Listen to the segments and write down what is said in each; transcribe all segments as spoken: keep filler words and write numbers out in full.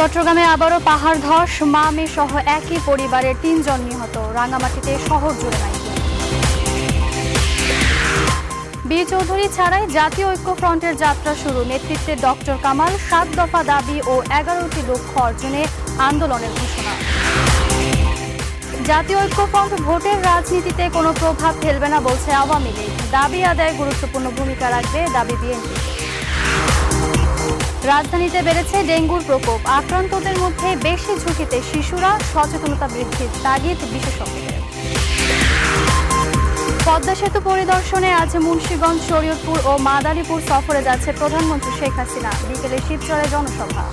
চট্টগ্রামে আবারো পাহাড় ধস মা মেয়ে সহ একই পরিবারের তিনজন নিহত রাঙামাটিতে শহর জুড়ে নাইকি বি চৌধুরী ছাড়াই জাতীয় ঐক্য ফ্রন্টের যাত্রা শুরু নেতৃত্বে ডক্টর কামাল সাত দফা দাবি ও এগারোটি লক্ষ্য অর্জনে আন্দোলনের ঘোষণা জাতীয় ঐক্য ফ্রন্ট ভোটের রাজনীতিতে কোনো প্রভাব ফেলবে না বলছে আওয়ামী লীগ দাবি আদায়ে গুরুত্বপূর্ণ ভূমিকা রাখবে দাবি বিএনপি রাজধানীতে বেড়েছে ডেঙ্গুর প্রকোপ আক্রান্তদের মধ্যে বেশি ঝুঁকিতে শিশুরা সচেতনতা বৃদ্ধির তাগিদ বিশেষজ্ঞদের পদ্মা সেতু পরিদর্শনে আজ মুন্সিগঞ্জ শরীয়তপুর ও মাদারীপুর সফরে যাচ্ছে প্রধানমন্ত্রী শেখ হাসিনা বিকেলে শিবচরে জনসভা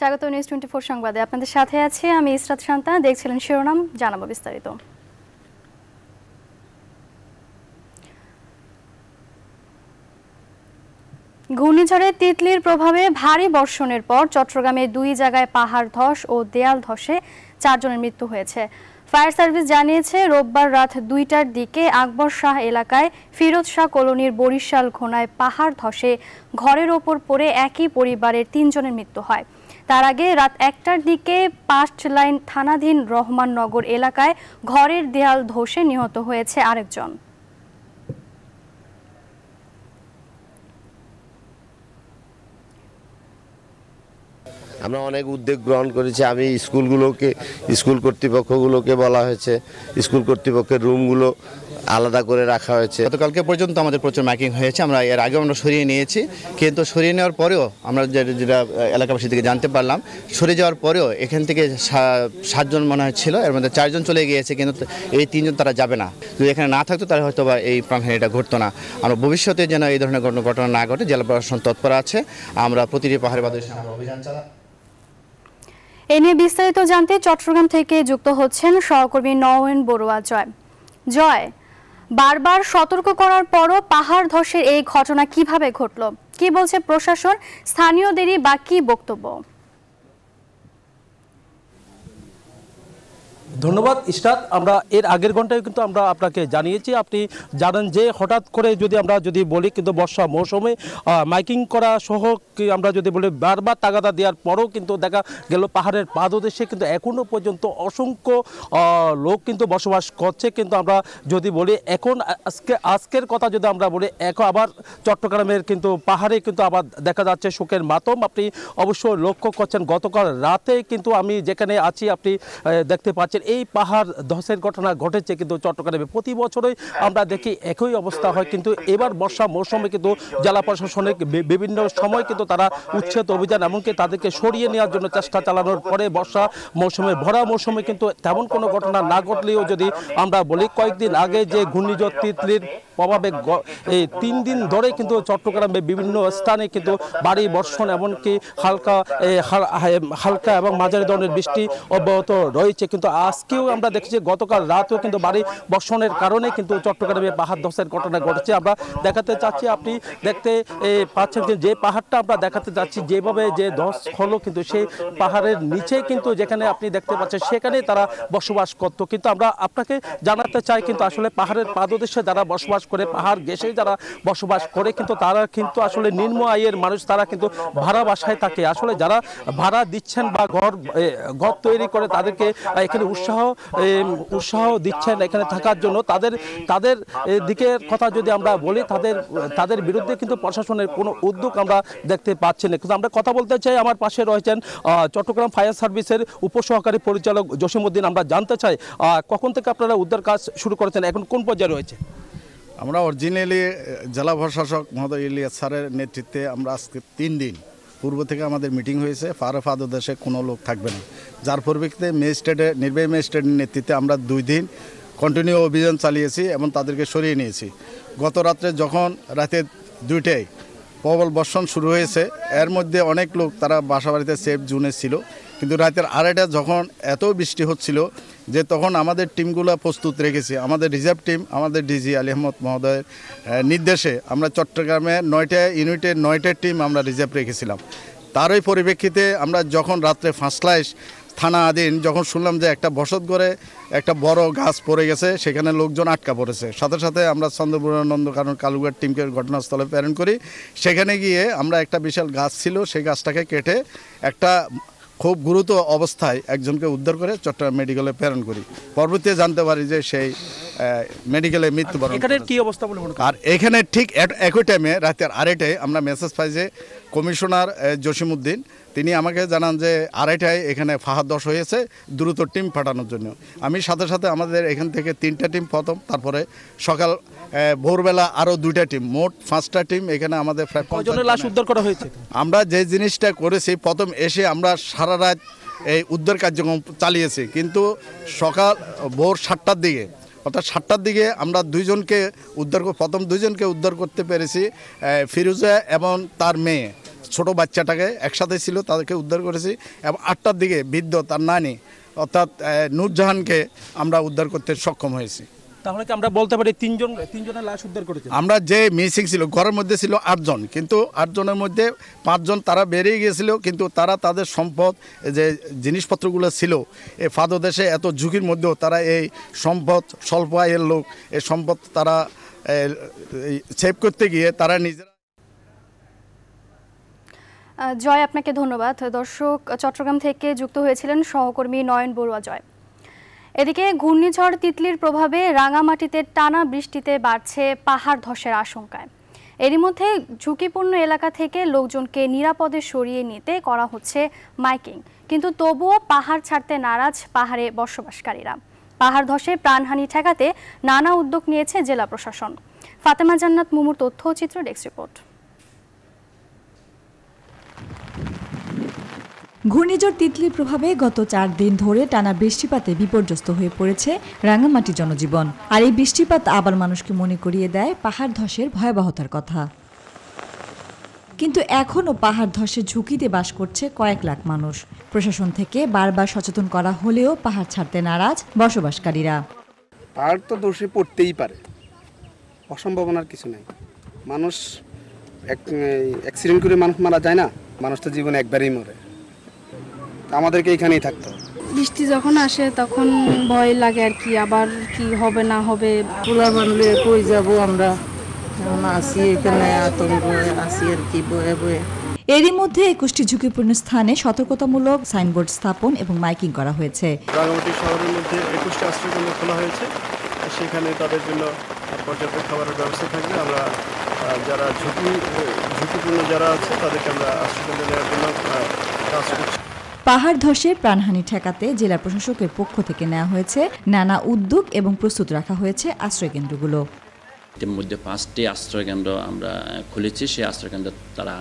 स्वागत न्यूज़ चौबीस संवादे आपनादेर साथे आछि आमि इसरात शांता देखछिलेन शिरोनाम जानाबो विस्तारित घूर्णिझड़े तितलिर प्रभावे भारी बर्षणेर पर चट्टग्रामे दुई जायगाय पहाड़ धस और देयाल धसे चार जनेर मृत्यु हयेछे फायर सार्विस जानिয়েছে রোববার রাত দুইটার দিকে আকবর শাহ এলাকায় ফিরোজ শাহ কলোনির বরিশাল ঘোনায় পাহাড় ধসে ঘরের ওপর পড়ে একই পরিবারের তিনজনের মৃত্যু হয় তার আগে রাত একটার দিকে পাস্ট লাইন থানাধীন রহমাননগর এলাকায় ঘরের দেয়াল ধসে নিহত হয়েছে আরেকজন আমরা অনেক উদ্যোগ গ্রহণ করেছি আমি স্কুলগুলোকে স্কুল কর্তৃপক্ষগুলোকে বলা হয়েছে স্কুল কর্তৃপক্ষের রুমগুলো আলাদা করে রাখা হয়েছে গতকালকে পর্যন্ত আমাদের প্রচুর ম্যাকিং হয়েছে আমরা এর আগে আমরা সরিয়ে নিয়েছি কিন্তু সরিয়ে নেওয়ার পরেও আমরা যেটা এলাকাবাসী থেকে জানতে পারলাম সরিয়ে যাওয়ার পরেও এখান থেকে সাতজন মনে হচ্ছিল এর মধ্যে চারজন চলে গিয়েছে কিন্তু এই তিনজন তারা যাবে না যদি এখানে না থাকতো তাহলে হয়তো এই প্রাণহানিটা ঘটতো না আমরা ভবিষ্যতে যেন এই ধরনের ঘটনা না ঘটে জেলা প্রশাসন তৎপর আছে আমরা প্রতিটি পাহাড়ের বাঁধের আমরা অভিযান চালা एने विस्तारित जानते चट्टग्राम थेके जुक्त होच्छेन सहकर्मी नयन बरुआ जय जय बार बार सतर्क करार परो पहाड़ धसेर एई घटना किभाबे घटलो कि बोलछे प्रशासन स्थानीयदेरई बा कि बक्तब्य धन्यवाद ইশরাত আমরা এর আগের ঘন্টায় কিন্তু আমরা আপনাকে জানিয়েছি আপনি জানেন যে হঠাৎ করে যদি আমরা যদি বলি কিন্তু বর্ষা মৌসুমে মাইকিং করা সহ আমরা যদি বলি বারবার তাগাদা দেওয়ার পরেও কিন্তু দেখা গেল পাহাড়ের পাদদেশে কিন্তু এখনও পর্যন্ত অসংখ্য লোক কিন্তু বসবাস করছে কিন্তু আমরা যদি বলি এখন আজকে আজকের কথা যদি আমরা বলি এখন আবার চট্টগ্রামের কিন্তু পাহাড়ে কিন্তু আবার দেখা যাচ্ছে শোকের মাতম আপনি অবশ্য লক্ষ্য করছেন গতকাল রাতে কিন্তু আমি যেখানে আছি আপনি দেখতে পাচ্ছেন এই পাহাড় ধসের ঘটনা ঘটেছে কিন্তু চট্টগ্রামে প্রতি বছরই আমরা দেখি একই অবস্থা হয় কিন্তু এবার বর্ষা মৌসুমে কিন্তু জেলা প্রশাসনের বিভিন্ন সময় কিন্তু তারা উচ্ছেদ অভিযান এমনকি তাদেরকে সরিয়ে নেওয়ার জন্য চেষ্টা চালানোর পরে বর্ষা মৌসুমে ভরা মৌসুমে কিন্তু তেমন কোনো ঘটনা না ঘটলেও যদি আমরা বলি কয়েকদিন আগে যে ঘূর্ণিঝড় তিতলির প্রভাবে এই তিন দিন ধরে কিন্তু চট্টগ্রামে বিভিন্ন স্থানে কিন্তু ভারী বর্ষণ এমনকি হালকা হালকা এবং মাঝারি ধরনের বৃষ্টি অব্যাহত রয়েছে কিন্তু আজকেও আমরা দেখেছি গতকাল রাতেও কিন্তু ভারী বর্ষণের কারণে কিন্তু চট্টগ্রামে পাহাড় ধসের ঘটনা ঘটেছে আমরা দেখাতে চাচ্ছি আপনি দেখতে পাচ্ছেন যে পাহাড়টা আমরা দেখাতে যাচ্ছি যেভাবে যে ধস হলো কিন্তু সেই পাহাড়ের নিচে কিন্তু যেখানে আপনি দেখতে পাচ্ছেন সেখানে তারা বসবাস করত কিন্তু আমরা আপনাকে জানাতে চাই কিন্তু আসলে পাহাড়ের পাদদেশে যারা বসবাস করে পাহাড় ঘেঁষে যারা বসবাস করে কিন্তু তারা কিন্তু আসলে নিম্ন আয়ের মানুষ তারা কিন্তু ভাড়া বাসায় থাকে আসলে যারা ভাড়া দিচ্ছেন বা ঘর ঘর তৈরি করে তাদেরকে এখানে উৎসাহ উৎসাহ দিচ্ছেন এখানে থাকার জন্য তাদের তাদের দিকে কথা যদি আমরা বলি তাদের তাদের বিরুদ্ধে কিন্তু প্রশাসনের কোনো উদ্যোগ আমরা দেখতে পাচ্ছি না কিন্তু আমরা কথা বলতে চাই আমার পাশে রয়েছেন চট্টগ্রাম ফায়ার সার্ভিসের উপসহকারী পরিচালক জসিম উদ্দিন আমরা জানতে চাই কখন থেকে আপনারা উদ্ধার কাজ শুরু করেছেন এখন কোন পর্যায়ে রয়েছে আমরা অরিজিনালি জেলা প্রশাসক মহোদয় ইলিয়াস স্যারের নেতৃত্বে আমরা আজকে তিন দিন পূর্ব থেকে আমাদের মিটিং হয়েছে ফারফাদদেশে কোনো লোক থাকবে না যার পরিপ্রেক্ষিতে ম্যাজিস্ট্রেটের নির্বাহী ম্যাজিস্ট্রেটের নেতৃত্বে আমরা দুই দিন কন্টিনিউ অভিযান চালিয়েছি এবং তাদেরকে সরিয়ে নিয়েছি গত রাত্রে যখন রাতে দুইটায় প্রবল বর্ষণ শুরু হয়েছে এর মধ্যে অনেক লোক তারা বাসাবাড়িতে সেফ জোনে ছিল কিন্তু রাতের আড়াইটা যখন এত বৃষ্টি হচ্ছিল যে তখন আমাদের টিমগুলো প্রস্তুত রেখেছি আমাদের রিজার্ভ টিম আমাদের ডিজি আলী আহমদ মহোদয়ের নির্দেশে আমরা চট্টগ্রামে নয়টা ইউনিটের নয়টা টিম আমরা রিজার্ভ রেখেছিলাম তারই পরিপ্রেক্ষিতে আমরা যখন রাতে ফাঁসলায় থানা আদিন যখন শুনলাম যে একটা বসত ঘরে একটা বড় গাছ পড়ে গেছে সেখানে লোকজন আটকা পড়েছে সাথে সাথে আমরা চন্দ্রপুরের নন্দকানন কালুঘাট টিমকে ঘটনাস্থলে প্রেরণ করি সেখানে গিয়ে আমরা একটা বিশাল গাছ ছিল সেই গাছটাকে কেটে একটা খুব গুরুতর অবস্থায় একজনকে উদ্ধার করে চট্টগ্রাম মেডিকেলে প্রেরণ করি পরবর্তীতে জানতে পারি যে সেই মেডিকেলে মৃত্যুবরণ এখানে কি অবস্থা বলে মনে আর এখানে ঠিক একই টাইমে রাতে আড়াইটায় আমরা মেসেজ পাই যে কমিশনার জসিম উদ্দিন তিনি আমাকে জানান যে আড়াইটায় এখানে ফাহাদ দশ হয়েছে দ্রুত টিম পাঠানোর জন্য আমি সাথে সাথে আমাদের এখান থেকে তিনটা টিম প্রথম তারপরে সকাল ভোরবেলা আরো দুইটা টিম মোট পাঁচটা টিম এখানে আমাদের প্রায় কয়জনের লাশ উদ্ধার করা হয়েছে আমরা যে জিনিসটা করেছি প্রথম এসে আমরা সারা রাত এই উদ্ধার কার্যক্রম চালিয়েছি কিন্তু সকাল ভোর সাতটার দিকে অর্থাৎ সাতটার দিকে আমরা দুইজনকে উদ্ধার প্রথম দুইজনকে উদ্ধার করতে পেরেছি ফিরোজা এবং তার মেয়ে ছোট বাচ্চাটাকে একসাথে ছিল তাদেরকে উদ্ধার করেছি এবং আটটার দিকে বৃদ্ধ তার নানি অর্থাৎ নূরজাহানকে আমরা উদ্ধার করতে সক্ষম হয়েছি তাহলে কি আমরা বলতে পারি তিনজন তিনজনের লাশ উদ্ধার করেছে আমরা যে মিসিং ছিল ঘরের মধ্যে ছিল আটজন কিন্তু আটজনের মধ্যে পাঁচজন তারা বেরিয়ে গিয়েছিল কিন্তু তারা তাদের সম্পদ যে জিনিসপত্রগুলো ছিল এই ফাদো দেশে এত ঝুঁকির মধ্যেও তারা এই সম্পদ স্বল্প আয়ের লোক এই সম্পদ তারা সেভ করতে গিয়ে তারা নিজেরা জয় আপনাকে ধন্যবাদ দর্শক চট্টগ্রাম থেকে যুক্ত হয়েছিলেন সহকর্মী নয়ন বড়ুয়া জয় এদিকে ঘূর্ণিঝড় তিতলির প্রভাবে রাঙামাটিতে টানা বৃষ্টিতে বাড়ছে পাহাড় ধসের আশঙ্কায় এরই মধ্যে ঝুঁকিপূর্ণ এলাকা থেকে লোকজনকে নিরাপদে সরিয়ে নিতে করা হচ্ছে মাইকিং কিন্তু তবুও পাহাড় ছাড়তে নারাজ পাহাড়ে বসবাসকারীরা পাহাড় ধসে প্রাণহানি ঠেকাতে নানা উদ্যোগ নিয়েছে জেলা প্রশাসন ফাতেমা জান্নাত মুমুর তথ্যচিত্র ডেস্ক রিপোর্ট ঘূর্ণিঝড় তিতলির প্রভাবে গত চার দিন ধরে টানা বৃষ্টিপাতে বিপর্যস্ত হয়ে পড়েছে রাঙামাটি জনজীবন আর এই বৃষ্টিপাত আবার মানুষকে মনে করিয়ে দেয় পাহাড় ধসের ভয়াবহতার কথা কিন্তু এখনও পাহাড় ধসের ঝুঁকিতে বাস করছে কয়েক লাখ মানুষ প্রশাসন থেকে বারবার সচেতন করা হলেও পাহাড় ছাড়তে নারাজ বসবাসকারীরা পাহাড় তো ধসে পড়তেই পারে অসম্ভাবনার কিছু নেই মানুষ অ্যাক্সিডেন্ট করে মানুষ মারা যায় না মানুষ তো জীবনে একবারই মরে আমাদেরকে এখানেই থাকতো বৃষ্টি যখন আসে তখন ভয় লাগে আর কি আবার কি হবে না হবে পোলা বানলে কই যাব আমরা আসি এখানে আতঙ্ক আসি আর কি বয়ে বয়ে এরই মধ্যে একুশটি ঝুঁকিপূর্ণ স্থানে সতর্কতামূলক সাইনবোর্ড স্থাপন এবং মাইকিং করা হয়েছে রাঙামাটি শহরের মধ্যে একুশটি আশ্রয়কেন্দ্র খোলা হয়েছে সেখানে তাদের জন্য পর্যাপ্ত খাবারের ব্যবস্থা থাকবে আমরা যারা ঝুঁকি ঝুঁকিপূর্ণ যারা আছে তাদেরকে আমরা আশ্রয়কেন্দ্রে নেওয়ার জন্য কাজ করছি পাহাড় ধসে প্রাণহানি ঠেকাতে জেলা প্রশাসকের পক্ষ থেকে নেওয়া হয়েছে নানা উদ্যোগ এবং প্রস্তুত রাখা হয়েছে আশ্রয়কেন্দ্রগুলো ইতিমধ্যে পাঁচটি আশ্রয়কেন্দ্র আমরা খুলেছি সেই আশ্রয়কেন্দ্র তারা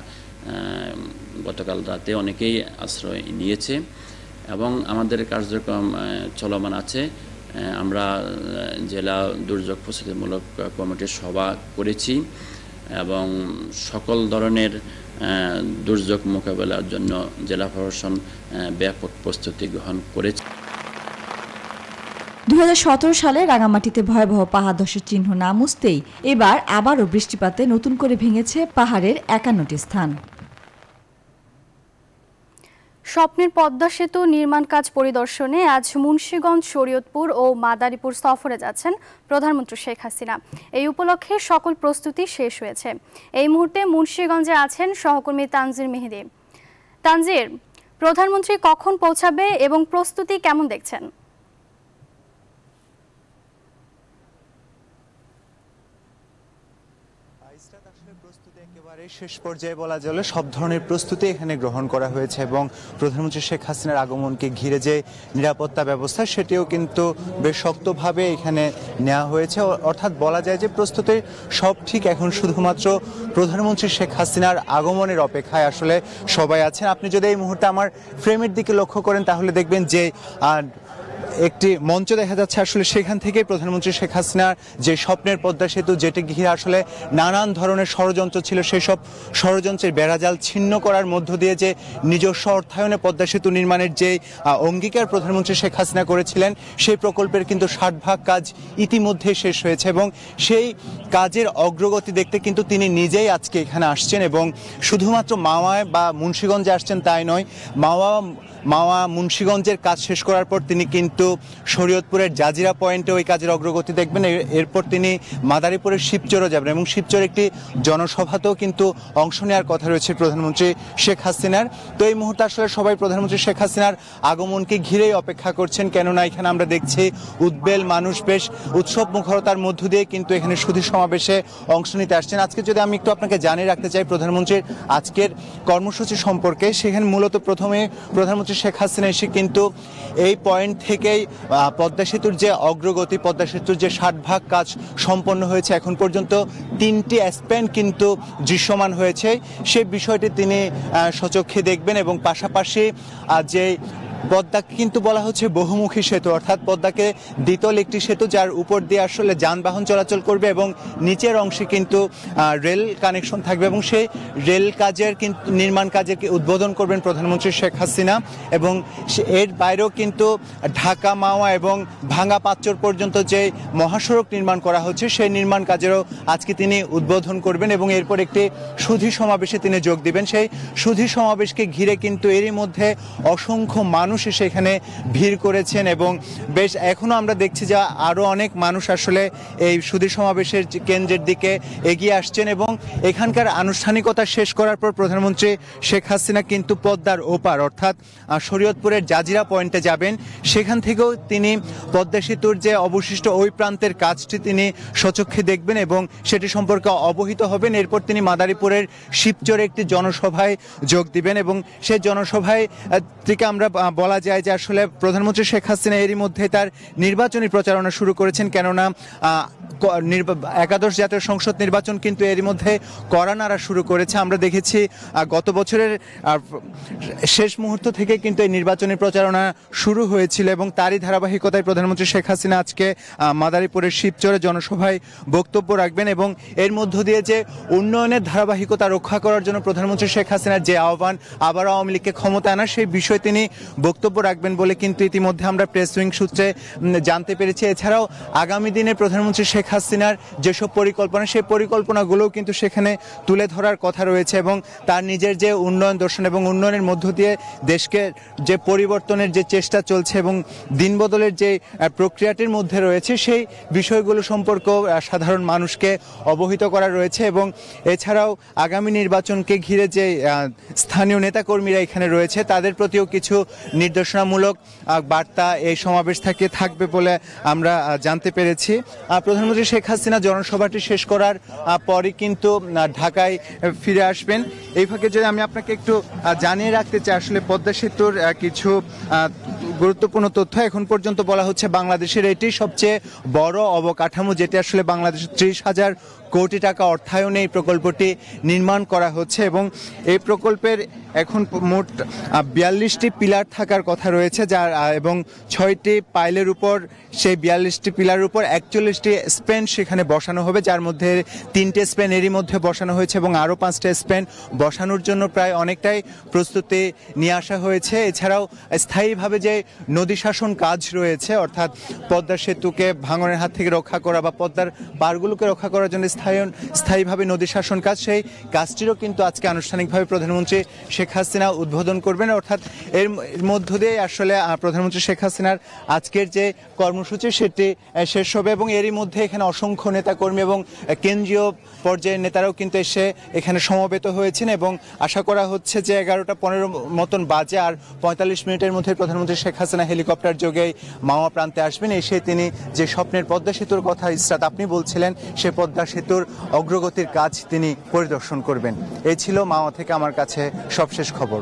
গতকাল রাতে অনেকেই আশ্রয় নিয়েছে এবং আমাদের কার্যক্রম চলমান আছে আমরা জেলা দুর্যোগ প্রস্তুতিমূলক কমিটির সভা করেছি এবং সকল ধরনের দুর্যোগ মোকাবেলার জন্য জেলা প্রশাসন ব্যাপক প্রস্তুতি গ্রহণ করেছে দুই হাজার সতেরো সালে রাঙামাটিতে ভয়াবহ পাহাড় ধসের চিহ্ন না মুছতেই এবার আবারও বৃষ্টিপাতে নতুন করে ভেঙেছে পাহাড়ের একান্নটি স্থান স্বপ্নের পদ্মা সেতু নির্মাণ কাজ পরিদর্শনে আজ মুন্সিগঞ্জ শরীয়তপুর ও মাদারীপুর সফরে যাচ্ছেন প্রধানমন্ত্রী শেখ হাসিনা এই উপলক্ষে সকল প্রস্তুতি শেষ হয়েছে এই মুহূর্তে মুন্সিগঞ্জে আছেন সহকর্মী তানজির মেহেদি তানজির প্রধানমন্ত্রী কখন পৌঁছাবে এবং প্রস্তুতি কেমন দেখছেন শেষ পর্যায়ে বলা চলে সব ধরনের প্রস্তুতি এখানে গ্রহণ করা হয়েছে এবং প্রধানমন্ত্রী শেখ হাসিনার আগমনকে ঘিরে যে নিরাপত্তা ব্যবস্থা সেটিও কিন্তু বেশ শক্তভাবে এখানে নেওয়া হয়েছে অর্থাৎ বলা যায় যে প্রস্তুতির সব ঠিক এখন শুধুমাত্র প্রধানমন্ত্রী শেখ হাসিনার আগমনের অপেক্ষায় আসলে সবাই আছেন আপনি যদি এই মুহূর্তে আমার ফ্রেমের দিকে লক্ষ্য করেন তাহলে দেখবেন যে একটি মঞ্চ দেখা যাচ্ছে আসলে সেখান থেকে প্রধানমন্ত্রী শেখ হাসিনার যে স্বপ্নের পদ্মা সেতু যেটি ঘিরে আসলে নানান ধরনের ষড়যন্ত্র ছিল সেই সব ষড়যন্ত্রের বেড়াজাল ছিন্ন করার মধ্য দিয়ে যে নিজস্ব অর্থায়নে পদ্মা সেতু নির্মাণের যে অঙ্গীকার প্রধানমন্ত্রী শেখ হাসিনা করেছিলেন সেই প্রকল্পের কিন্তু ষাট ভাগ কাজ ইতিমধ্যে শেষ হয়েছে এবং সেই কাজের অগ্রগতি দেখতে কিন্তু তিনি নিজেই আজকে এখানে আসছেন এবং শুধুমাত্র মাওয়ায় বা মুন্সিগঞ্জে আসছেন তাই নয় মাওয়া মাওয়া মুন্সিগঞ্জের কাজ শেষ করার পর তিনি কিন্তু শরীয়তপুরের জাজিরা পয়েন্টে ওই কাজের অগ্রগতি দেখবেন এরপর তিনি মাদারীপুরের শিবচরে যাবেন এবং শিবচর একটি জনসভাতেও কিন্তু অংশ নেওয়ার কথা রয়েছে প্রধানমন্ত্রী শেখ হাসিনার। তো এই মুহূর্তে আসলে সবাই প্রধানমন্ত্রী শেখ হাসিনার আগমনকে ঘিরেই অপেক্ষা করছেন কেননা এখানে আমরা দেখছি উদ্বেল মানুষ বেশ উৎসব মুখরতার মধ্য দিয়ে কিন্তু এখানে সুধী সমাবেশে অংশ নিতে আসছেন। আজকে যদি আমি একটু আপনাকে জানিয়ে রাখতে চাই প্রধানমন্ত্রীর আজকের কর্মসূচি সম্পর্কে সেখানে মূলত প্রথমে প্রধানমন্ত্রী শেখ হাসিনা এসে কিন্তু এই পয়েন্ট থেকেই পদ্মা সেতুর যে অগ্রগতি পদ্মা সেতুর যে ষাট ভাগ কাজ সম্পন্ন হয়েছে এখন পর্যন্ত তিনটি অ্যাসপেন্ট কিন্তু দৃশ্যমান হয়েছে সে বিষয়টি তিনি সচক্ষে দেখবেন এবং পাশাপাশি যে পদ্মাকে কিন্তু বলা হচ্ছে বহুমুখী সেতু অর্থাৎ পদ্মাকে দ্বিতল একটি সেতু যার উপর দিয়ে আসলে যানবাহন চলাচল করবে এবং নিচের অংশে কিন্তু রেল কানেকশন থাকবে এবং সেই রেল কাজের কিন্তু নির্মাণ কাজের উদ্বোধন করবেন প্রধানমন্ত্রী শেখ হাসিনা এবং এর বাইরেও কিন্তু ঢাকা মাওয়া এবং ভাঙ্গা পাঁচচর পর্যন্ত যে মহাসড়ক নির্মাণ করা হচ্ছে সেই নির্মাণ কাজেরও আজকে তিনি উদ্বোধন করবেন এবং এরপর একটি সুধী সমাবেশে তিনি যোগ দিবেন। সেই সুধী সমাবেশকে ঘিরে কিন্তু এরই মধ্যে অসংখ্য মানুষ মানুষ সেখানে ভিড় করেছেন এবং বেশ এখনো আমরা দেখছি যে আরো অনেক মানুষ আসলে এই সুধী সমাবেশের কেন্দ্রের দিকে এগিয়ে আসছেন এবং এখানকার আনুষ্ঠানিকতা শেষ করার পর প্রধানমন্ত্রী শেখ হাসিনা কিন্তু পদ্মার ওপার অর্থাৎ শরীয়তপুরের জাজিরা পয়েন্টে যাবেন সেখান থেকেও তিনি পদ্মা সেতুর যে অবশিষ্ট ওই প্রান্তের কাজটি তিনি সচক্ষে দেখবেন এবং সেটি সম্পর্কে অবহিত হবেন। এরপর তিনি মাদারীপুরের শিবচরে একটি জনসভায় যোগ দিবেন এবং সেই জনসভায় থেকে আমরা বলা যায় যে আসলে প্রধানমন্ত্রী শেখ হাসিনা এরই মধ্যে তার নির্বাচনী প্রচারণা শুরু করেছেন কেননা একাদশ জাতীয় সংসদ নির্বাচন কিন্তু এরই মধ্যে কড়া নাড়া শুরু করেছে। আমরা দেখেছি গত বছরের শেষ মুহূর্ত থেকে কিন্তু এই নির্বাচনী প্রচারণা শুরু হয়েছিল এবং তারই ধারাবাহিকতায় প্রধানমন্ত্রী শেখ হাসিনা আজকে মাদারীপুরের শিবচরে জনসভায় বক্তব্য রাখবেন এবং এর মধ্য দিয়ে যে উন্নয়নের ধারাবাহিকতা রক্ষা করার জন্য প্রধানমন্ত্রী শেখ হাসিনার যে আহ্বান আবার আওয়ামী লীগকে ক্ষমতা আনা সেই বিষয়ে তিনি বক্তব্য রাখবেন বলে কিন্তু ইতিমধ্যে আমরা প্রেস উইং সূত্রে জানতে পেরেছি। এছাড়াও আগামী দিনে প্রধানমন্ত্রী শেখ হাসিনার যেসব পরিকল্পনা সেই পরিকল্পনাগুলোও কিন্তু সেখানে তুলে ধরার কথা রয়েছে এবং তার নিজের যে উন্নয়ন দর্শন এবং উন্নয়নের মধ্য দিয়ে দেশকে যে পরিবর্তনের যে চেষ্টা চলছে এবং দিনবদলের যে প্রক্রিয়াটির মধ্যে রয়েছে সেই বিষয়গুলো সম্পর্কেও সাধারণ মানুষকে অবহিত করা রয়েছে এবং এছাড়াও আগামী নির্বাচনকে ঘিরে যে স্থানীয় নেতাকর্মীরা এখানে রয়েছে তাদের প্রতিও কিছু নির্দেশনামূলক বার্তা এই সমাবেশ থেকে থাকবে বলে আমরা জানতে পেরেছি। প্রধানমন্ত্রী শেখ হাসিনা জনসভাটি শেষ করার পরই কিন্তু ঢাকায় ফিরে আসবেন। এই ফাঁকে যদি আমি আপনাকে একটু জানিয়ে রাখতে চাই আসলে পদ্মা সেতুর কিছু গুরুত্বপূর্ণ তথ্য। এখন পর্যন্ত বলা হচ্ছে বাংলাদেশের এটি সবচেয়ে বড় অবকাঠামো যেটি আসলে বাংলাদেশের ত্রিশ হাজার কোটি টাকা অর্থায়নে এই প্রকল্পটি নির্মাণ করা হচ্ছে এবং এই প্রকল্পের এখন মোট বিয়াল্লিশটি পিলার থাকার কথা রয়েছে যার এবং ছয়টি পাইলের উপর সেই বিয়াল্লিশটি পিলারের উপর একচল্লিশটি স্প্যান সেখানে বসানো হবে যার মধ্যে তিনটে স্প্যান এরই মধ্যে বসানো হয়েছে এবং আরও পাঁচটা স্প্যান বসানোর জন্য প্রায় অনেকটাই প্রস্তুতি নিয়ে আসা হয়েছে। এছাড়াও স্থায়ীভাবে যে নদী শাসন কাজ রয়েছে অর্থাৎ পদ্মা সেতুকে ভাঙনের হাত থেকে রক্ষা করা বা পদ্মার পাড়গুলোকে রক্ষা করার জন্য স্থায়ী স্থায়ীভাবে নদী শাসন কাজ সেই কাজটিরও কিন্তু আজকে আনুষ্ঠানিকভাবে প্রধানমন্ত্রী শেখ হাসিনা উদ্বোধন করবেন অর্থাৎ এর মধ্য দিয়ে আসলে প্রধানমন্ত্রী শেখ হাসিনার আজকের যে কর্মসূচি সেটি শেষ হবে এবং এরই মধ্যে এখানে অসংখ্য নেতাকর্মী এবং কেন্দ্রীয় পর্যায়ের নেতারাও কিন্তু এসে এখানে সমবেত হয়েছেন এবং আশা করা হচ্ছে যে এগারোটা পনেরো মতন বাজে আর পঁয়তাল্লিশ মিনিটের মধ্যে প্রধানমন্ত্রী শেখ হাসিনা হেলিকপ্টার যোগেই মাওয়া প্রান্তে আসবেন। এসে তিনি যে স্বপ্নের পদ্মা সেতুর কথা ইসরাত আপনি বলছিলেন সে পদ্মা সেতুর অগ্রগতির কাজ তিনি পরিদর্শন করবেন। এই ছিল মাওয়া থেকে আমার কাছে সবশেষ খবর।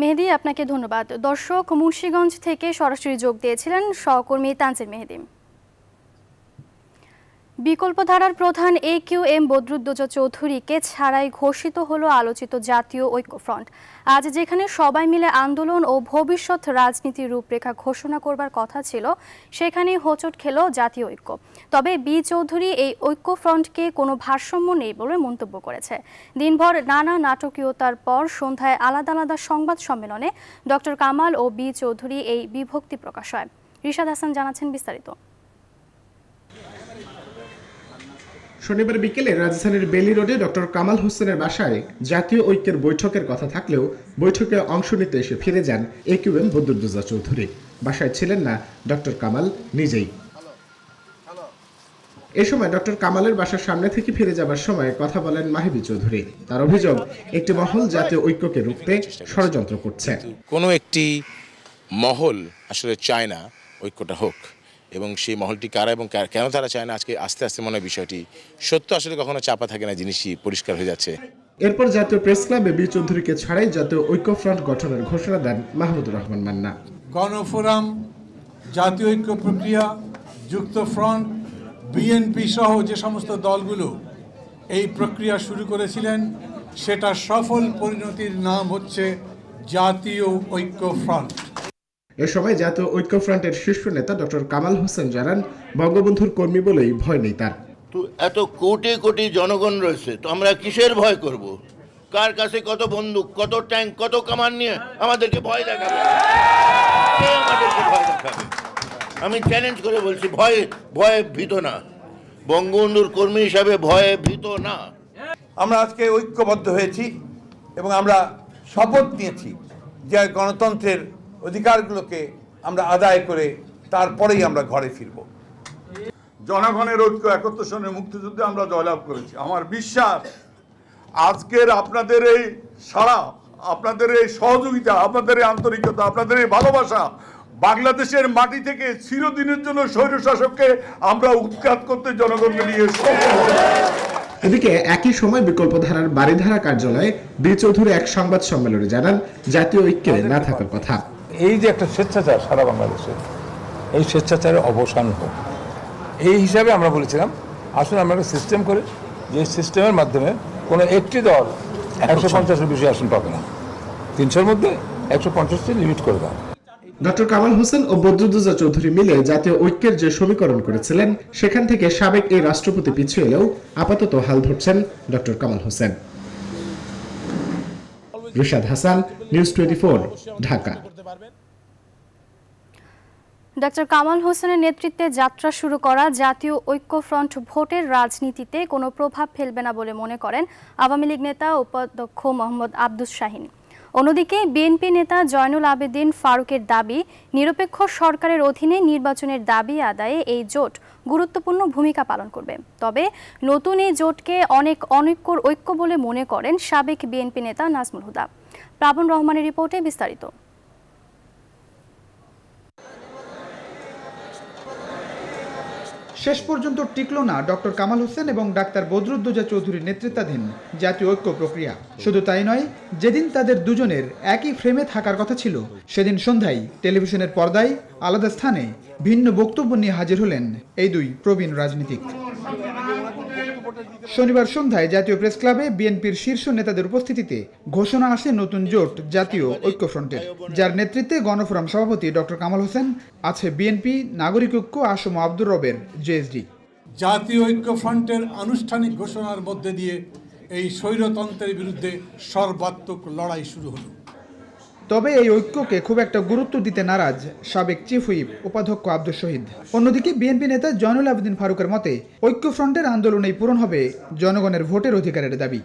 মেহেদি, আপনাকে ধন্যবাদ। দর্শক, মুন্সিগঞ্জ থেকে সরাসরি যোগ দিয়েছিলেন সহকর্মী তানজিল মেহেদি। বিকল্পধারার প্রধান এ কিউ এম বদরুদ্দোজা চৌধুরীকে ছাড়াই ঘোষিত হলো আলোচিত জাতীয় ঐক্যফ্রন্ট। আজ যেখানে সবাই মিলে আন্দোলন ও ভবিষ্যৎ রাজনীতির রূপরেখা ঘোষণা করবার কথা ছিল, সেখানেই হোঁচট খেলো জাতীয় ঐক্য। তবে বি চৌধুরী এই ঐক্যফ্রন্টকে কোনো ভারসাম্য নেই বলে মন্তব্য করেছে। দিনভর নানা নাটকীয়তার পর সন্ধ্যায় আলাদা আলাদা সংবাদ সম্মেলনে ডক্টর কামাল ও বি চৌধুরী এই বিভক্তি প্রকাশ হয়। রিশাদ হাসান জানাচ্ছেন বিস্তারিত। শনিবার বিকেলে রাজধানীর বেলি রোডে ডক্টর কামাল হোসেনের বাসায় জাতীয় ঐক্যের বৈঠকের কথা থাকলেও বৈঠকে অংশ নিতে এসে ফিরে যান A Q M Badruddoza Chowdhury. বাসায় ছিলেন না ডক্টর কামাল নিজেই। এ সময় ডক্টর কামালের বাসার সামনে থেকে ফিরে যাবার সময় কথা বলেন মাহিবী চৌধুরী। তার অভিযোগ, একটি মহল জাতীয় ঐক্যকে রুখতে ষড়যন্ত্র করছে। কোনো একটি মহল আসলে চায় না ঐক্যটা হোক, এবং সেই মহলটি কারা এবং কেন তারা চায় না আজকে আস্তে আস্তে মনে বিষয়টি সত্য আসলে কখনো চাপা থাকে না, জিনিসটি পরিষ্কার হয়ে যাচ্ছে। এরপর জাতীয় প্রেস ক্লাবে বি চৌধুরীকে ছাড়াই জাতীয় ঐক্যফ্রন্ট গঠনের ঘোষণা দেন মাহমুদুর রহমান মান্না। গণফোরাম, জাতীয় ঐক্য প্রক্রিয়া, যুক্ত ফ্রন্ট, বিএনপি সহ যে সমস্ত দলগুলো এই প্রক্রিয়া শুরু করেছিলেন, সেটা সফল পরিণতির নাম হচ্ছে জাতীয় ঐক্যফ্রন্ট। এ সময় জাতীয় ঐক্যফ্রন্টের শীর্ষ নেতা ডক্টর কামাল হোসেন জানান, বঙ্গবন্ধুর কর্মী বলেই ভয় নেই তার। তো এত কোটি কোটি জনগণ রয়েছে, তো আমরা কিসের ভয় করব? কার কাছে কত বন্দুক, কত ট্যাঙ্ক, কত কামান নিয়ে আমাদেরকে ভয় দেখাবে? কে আমাদেরকে ভয় দেখাবে? আমি চ্যালেঞ্জ করে বলছি, ভয় ভয়ে ভীত না। বঙ্গবন্ধুর কর্মী হিসাবে ভয়ে ভীত না। আমরা আজকে ঐক্যবদ্ধ হয়েছি এবং আমরা শপথ নিয়েছি যে গণতন্ত্রের অধিকারগুলোকে আমরা আদায় করে তারপরেই আমরা ঘরে ফিরব। জনগণের ঐক্য একাত্তর সনের মুক্তিযুদ্ধে আমরা জয়লাভ করেছি। আমার বিশ্বাস আজকের আপনাদের এই সাড়া, আপনাদের এই সহযোগিতা, আপনাদের এই আন্তরিকতা, আপনাদের এই ভালোবাসা বাংলাদেশের মাটি থেকে চিরদিনের জন্য স্বৈরশাসককে আমরা উৎখাত করতে জনগণকে নিয়ে সক্ষম হব। এদিকে একই সময় বিকল্পধারার বারিধারা কার্যালয়ে বি চৌধুরী এক সংবাদ সম্মেলনে জানান জাতীয় ঐক্যে না থাকার কথা। এই যে একটা স্বেচ্ছাচার সারা বাংলাদেশে, এই স্বেচ্ছাচারের অবসান হোক, এই হিসাবে আমরা বলেছিলাম আসুন আমরা একটা সিস্টেম করে, যে সিস্টেমের মাধ্যমে কোনো একটি দল একশো পঞ্চাশের বেশি আসন পাবে না, তিনশোর মধ্যে একশো পঞ্চাশটি লিমিট করে দেওয়া। ডক্টর কামাল হোসেন ও বদরুদ্দোজা চৌধুরী মিলে জাতীয় ঐক্যের যে সমীকরণ করেছিলেন, সেখান থেকে সাবেক এই রাষ্ট্রপতি পিছিয়ে এলেও আপাতত হাল ধরছেন doctor Kamal Hossain. Rishad Hasan, news twenty four, Dhaka. Doctor Kamal হোসেনের নেতৃত্বে যাত্রা শুরু করা জাতীয় ঐক্যফ্রন্ট ভোটের রাজনীতিতে কোনো প্রভাব ফেলবে না বলে মনে করেন আওয়ামী লীগ নেতা উপাধ্যক্ষ মোহাম্মদ আব্দুস শাহীন। অন্যদিকে বিএনপি নেতা জয়নুল আবেদিন ফারুকের দাবি, নিরপেক্ষ সরকারের অধীনে নির্বাচনের দাবি আদায়ে এই জোট গুরুত্বপূর্ণ ভূমিকা পালন করবে। তবে নতুন এই জোটকে অনেক অনৈক্যর ঐক্য বলে মনে করেন সাবেক বিএনপি নেতা নাজমুল হুদা। প্লাবন রহমানের রিপোর্টে বিস্তারিত। শেষ পর্যন্ত টিকল না ডক্টর কামাল হোসেন এবং ডাক্তার বদরুদ্দোজা চৌধুরীর নেতৃত্বাধীন জাতীয় ঐক্য প্রক্রিয়া। শুধু তাই নয়, যেদিন তাদের দুজনের একই ফ্রেমে থাকার কথা ছিল, সেদিন সন্ধ্যায় টেলিভিশনের পর্দায় আলাদা স্থানে ভিন্ন বক্তব্য নিয়ে হাজির হলেন এই দুই প্রবীণ রাজনীতিক। শনিবার সন্ধ্যায় জাতীয় প্রেস ক্লাবে বিএনপির শীর্ষ নেতাদের উপস্থিতিতে ঘোষণা আসে নতুন জোট জাতীয় ঐক্যফ্রন্টের, যার নেতৃত্বে গণফোরাম সভাপতি ডক্টর কামাল হোসেন, আছে বিএনপি, নাগরিক ঐক্য, আসম আব্দুর রবের জেএসডি। জাতীয় ঐক্যফ্রন্টের আনুষ্ঠানিক ঘোষণার মধ্যে দিয়ে এই স্বৈরতন্ত্রের বিরুদ্ধে সর্বাত্মক লড়াই শুরু হলো। তবে এই ঐক্যকে খুব একটা গুরুত্ব দিতে নারাজ সাবেক চিফ হুইপ উপাধ্যক্ষ আব্দুস শহীদ। অন্যদিকে বিএনপি নেতা জয়নুল আবেদিন ফারুকের মতে, ঐক্যফ্রন্টের আন্দোলনেই পূরণ হবে জনগণের ভোটের অধিকারের দাবি।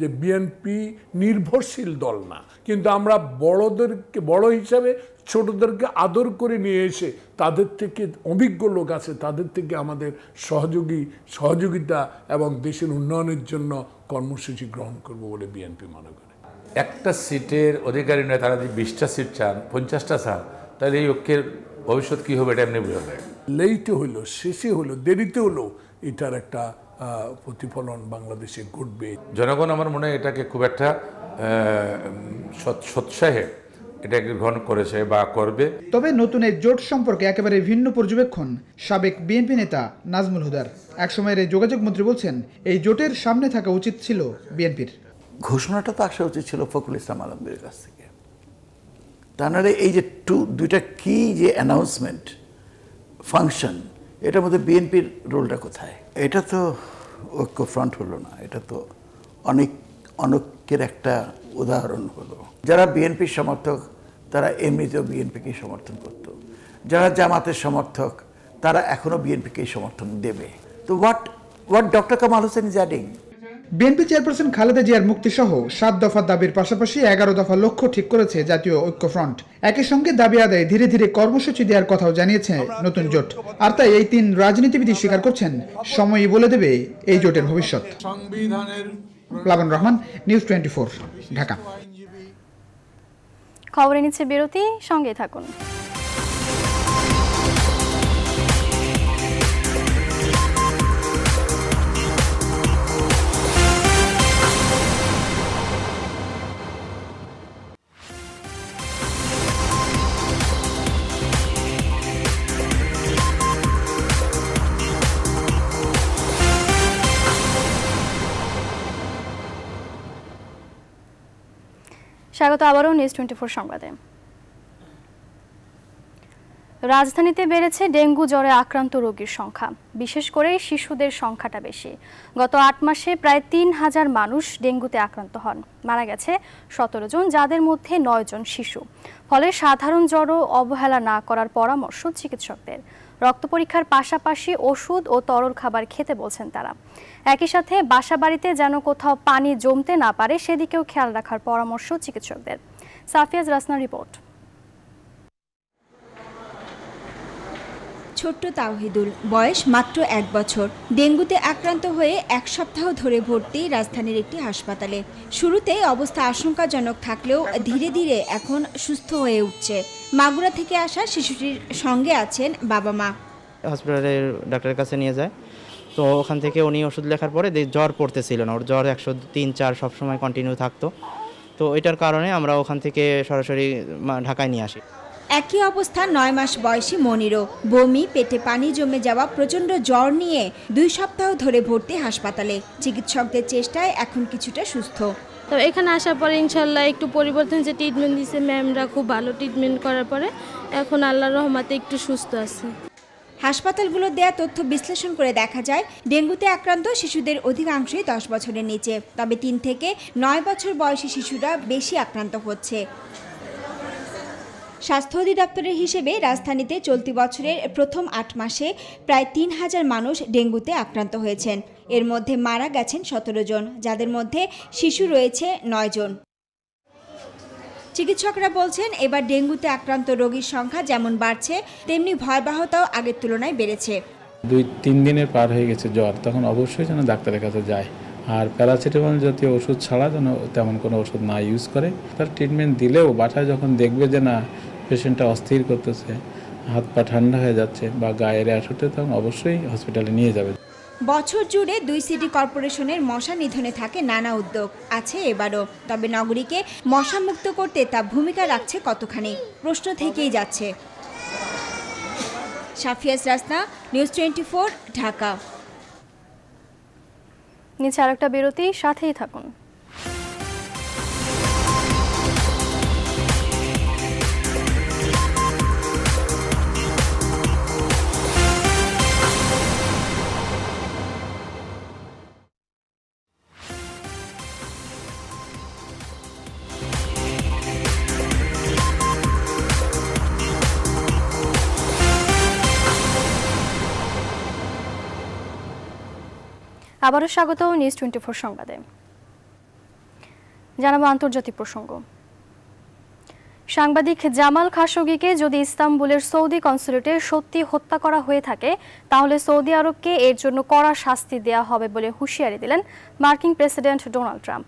যে বিএনপি নির্ভরশীল দল না, কিন্তু আমরা বড়দেরকে বড় হিসাবে ছোটদেরকে আদর করে নিয়ে এসে তাদের থেকে অভিজ্ঞ লোক আছে, তাদের থেকে আমাদের সহযোগী সহযোগিতা এবং দেশের উন্নয়নের জন্য কর্মসূচি গ্রহণ করব বলে বিএনপি মনে করে। একটা সিটের অধিকারী নয়, তারা যদি বিশটা সিট চান, পঞ্চাশটা চান, তাহলে এই ঐক্যের ভবিষ্যৎ কী হবে এটা এমনি বোঝা যায়। লেইটে হইল, শেষে হলো, দেরিতে হলো, এটার একটা প্রতিফলন বাংলাদেশে ঘটবে। জনগণ আমার মনে হয় এটাকে খুব একটা সৎসাহে এটাকে গ্রহণ করেছে বা করবে। তবে নতুন এই জোট সম্পর্কে একেবারে ভিন্ন পর্যবেক্ষণ সাবেক বিএনপি নেতা নাজমুল হুদার। একসময়ের এই যোগাযোগ মন্ত্রী বলছেন এই জোটের সামনে থাকা উচিত ছিল বিএনপির। ঘোষণাটা তো আসা উচিত ছিল ফখরুল ইসলাম আলমগীরের কাছ থেকে, তা নাহলে এই যে টু দুইটা কি যে অ্যানাউন্সমেন্ট ফাংশন, এটার মধ্যে বিএনপির রোলটা কোথায়? এটা তো ঐক্য ফ্রন্ট হলো না, এটা তো অনেক অনৈক্যের একটা উদাহরণ হলো। যারা বিএনপির সমর্থক তারা এমনিতেও বিএনপিকে সমর্থন করত, যারা জামাতের সমর্থক তারা এখনও বিএনপিকে সমর্থন দেবে। তো what what doctor Kamal Hossain is adding. BNP chairperson Khaleda জিয়ার মুক্তিসহ সাত দফা দাবির পাশাপাশি এগারো দফা লক্ষ্য ঠিক করেছে জাতীয় ঐক্যফ্রন্ট। একই সঙ্গে দাবি আদায়ে ধীরে ধীরে কর্মসূচি দেওয়ার কথাও জানিয়েছে নতুন জোট। আর তাই এই তিন রাজনীতিবিদই স্বীকার করছেন সময়ই বলে দেবে এই জোটের ভবিষ্যৎ। Plabon Rahman, news twenty four, Dhaka. খবরে নিচ্ছে বিরতি, সঙ্গে থাকুন। স্বাগত আবারও নিউজ টোয়েন্টি ফোর সংবাদে। রাজধানীতে বেড়েছে ডেঙ্গু জ্বরে আক্রান্ত রোগীর সংখ্যা, বিশেষ করে শিশুদের সংখ্যাটা বেশি। গত আট মাসে প্রায় তিন হাজার মানুষ ডেঙ্গুতে আক্রান্ত হন, মারা গেছে সতেরো জন, যাদের মধ্যে নয় জন শিশু। ফলে সাধারণ জ্বরও অবহেলা না করার পরামর্শ চিকিৎসকদের। রক্ত পরীক্ষার পাশাপাশি ওষুধ ও তরল খাবার খেতে বলছেন তারা। একই সাথে বাসা বাড়িতে যেন কোথাও পানি জমতে না পারে সেদিকেও খেয়াল রাখার পরামর্শ চিকিৎসকদের। সাফিয়াজ রাসনার রিপোর্ট। ছোট্ট তাওহিদুল, বয়স মাত্র এক বছর, ডেঙ্গুতে আক্রান্ত হয়ে এক সপ্তাহ ধরে ভর্তি রাজধানীর একটি হাসপাতালে। শুরুতেই অবস্থা আশঙ্কাজনক থাকলেও ধীরে ধীরে এখন সুস্থ হয়ে উঠছে। মাগুরা থেকে আসা শিশুটির সঙ্গে আছেন বাবা মা। হসপিটালের ডাক্তারের কাছে নিয়ে যায়, তো ওখান থেকে উনি ওষুধ লেখার পরে জ্বর পড়তেছিল না, ওর জ্বর একশো তিন চার সবসময় কন্টিনিউ থাকতো। তো এটার কারণে আমরা ওখান থেকে সরাসরি ঢাকায় নিয়ে আসি। একই অবস্থা নয় মাস বয়সী মনিরও, বমি, পেটে পানি জমে যাওয়া, প্রচণ্ড জ্বর নিয়ে দুই সপ্তাহ ধরে ভর্তি হাসপাতালে। চিকিৎসকদের চেষ্টায় এখন কিছুটা সুস্থ। তো এখানে আসার পরে ইনশাল্লাহ একটু পরিবর্তন, যে ট্রিটমেন্ট দিয়েছে ম্যামরা খুব ভালো ট্রিটমেন্ট করার পরে এখন আল্লাহর রহমতে একটু সুস্থ আছে। হাসপাতালগুলো দেয়া তথ্য বিশ্লেষণ করে দেখা যায় ডেঙ্গুতে আক্রান্ত শিশুদের অধিকাংশই দশ বছরের নিচে, তবে তিন থেকে নয় বছর বয়সী শিশুরা বেশি আক্রান্ত হচ্ছে। স্বাস্থ্য অধিদপ্তরের হিসেবে রাজধানীতে চলতি বছরের প্রথম আট মাসে প্রায় তিন হাজার মানুষ ডেঙ্গুতে আক্রান্ত হয়েছেন। এর মধ্যে মারা গেছেন সতেরো জন, যাদের মধ্যে শিশু রয়েছে নয় জন। চিকিৎসকরা বলছেন এবার ডেঙ্গুতে আক্রান্ত রোগীর সংখ্যা যেমন বাড়ছে তেমনি ভয়াবহতাও আগের তুলনায় বেড়েছে। দুই তিন দিনের পার হয়ে গেছে জ্বর, তখন অবশ্যই যেন ডাক্তারের কাছে যায়। আর প্যারাসিটামল জাতীয় ওষুধ ছাড়া যেন তেমন কোনো ওষুধ না ইউজ করে। তার ট্রিটমেন্ট দিলেও বাসায় যখন দেখবে যে না পেশেন্টটা অস্থির করতেছে, হাত পা ঠান্ডা হয়ে যাচ্ছে বা গায়ের আসতে, তখন অবশ্যই হসপিটালে নিয়ে যাবে। বছর জুড়ে দুই সিটি কর্পোরেশনের মশা নিধনে থাকে নানা উদ্যোগ, আছে এবারও। তবে নগরীকে মশা মুক্ত করতে তা ভূমিকা রাখছে কতখানি, প্রশ্ন থেকেই যাচ্ছে। সাফিয়াস Rasna, news twenty four, Dhaka. নিচে আরেকটা বিরতি, সাথেই থাকুন। আবারও স্বাগত নিউজ টোয়েন্টি ফোর সংবাদে। জানাবো আন্তর্জাতিক প্রসঙ্গ। সাংবাদিক জামাল খাশোগিকে যদি ইস্তাম্বুলের সৌদি কনস্যুলেটে সত্যি হত্যা করা হয়ে থাকে তাহলে সৌদি আরবকে এর জন্য কড়া শাস্তি দেয়া হবে বলে হুঁশিয়ারি দিলেন মার্কিন president Donald Trump.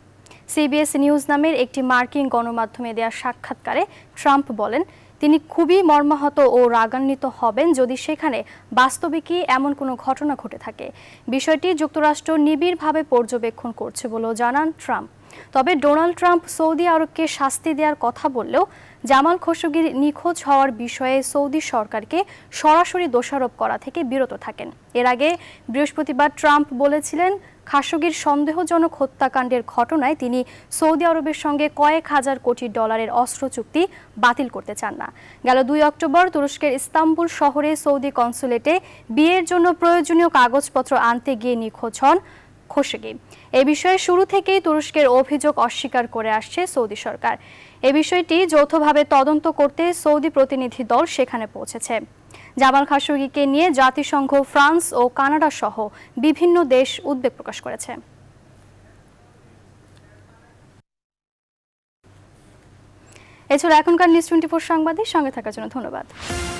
CBS news নামের একটি মার্কিন গণমাধ্যমে দেয়া সাক্ষাৎকারে ট্রাম্প বলেন তিনি খুবই মর্মাহত ও রাগান্বিত হবেন যদি সেখানে বাস্তবিকই এমন কোনো ঘটনা ঘটে থাকে। বিষয়টি যুক্তরাষ্ট্র নিবিড়ভাবে পর্যবেক্ষণ করছে বলেও জানান ট্রাম্প। তবে ডোনাল্ড ট্রাম্প সৌদি আরবকে শাস্তি দেওয়ার কথা বললেও জামাল খোশোগির নিখোঁজ হওয়ার বিষয়ে সৌদি সরকারকে সরাসরি দোষারোপ করা থেকে বিরত থাকেন। এর আগে বৃহস্পতিবার ট্রাম্প বলেছিলেন খাশোগির সন্দেহজনক হত্যাকাণ্ডের ঘটনায় তিনি সৌদি আরবের সঙ্গে কয়েক হাজার কোটি ডলারের অস্ত্র চুক্তি বাতিল করতে চান না। গেল দুই অক্টোবর তুরস্কের ইস্তাম্বুল শহরে সৌদি কনস্যুলেটে বিয়ের জন্য প্রয়োজনীয় কাগজপত্র আনতে গিয়ে নিখোঁজ হন খোশোগি। এ বিষয়ে শুরু থেকেই তুরস্কের অভিযোগ অস্বীকার করে আসছে সৌদি সরকার। এ বিষয়টি যৌথভাবে তদন্ত করতে সৌদি প্রতিনিধি দল সেখানে পৌঁছেছে। জামাল খাশোগিকে নিয়ে জাতিসংঘ, ফ্রান্স ও কানাডা সহ বিভিন্ন দেশ উদ্বেগ প্রকাশ করেছে। এছাড়া এখনকার নিউজ টোয়েন্টি ফোর সাংবাদিক সঙ্গে থাকার জন্য ধন্যবাদ।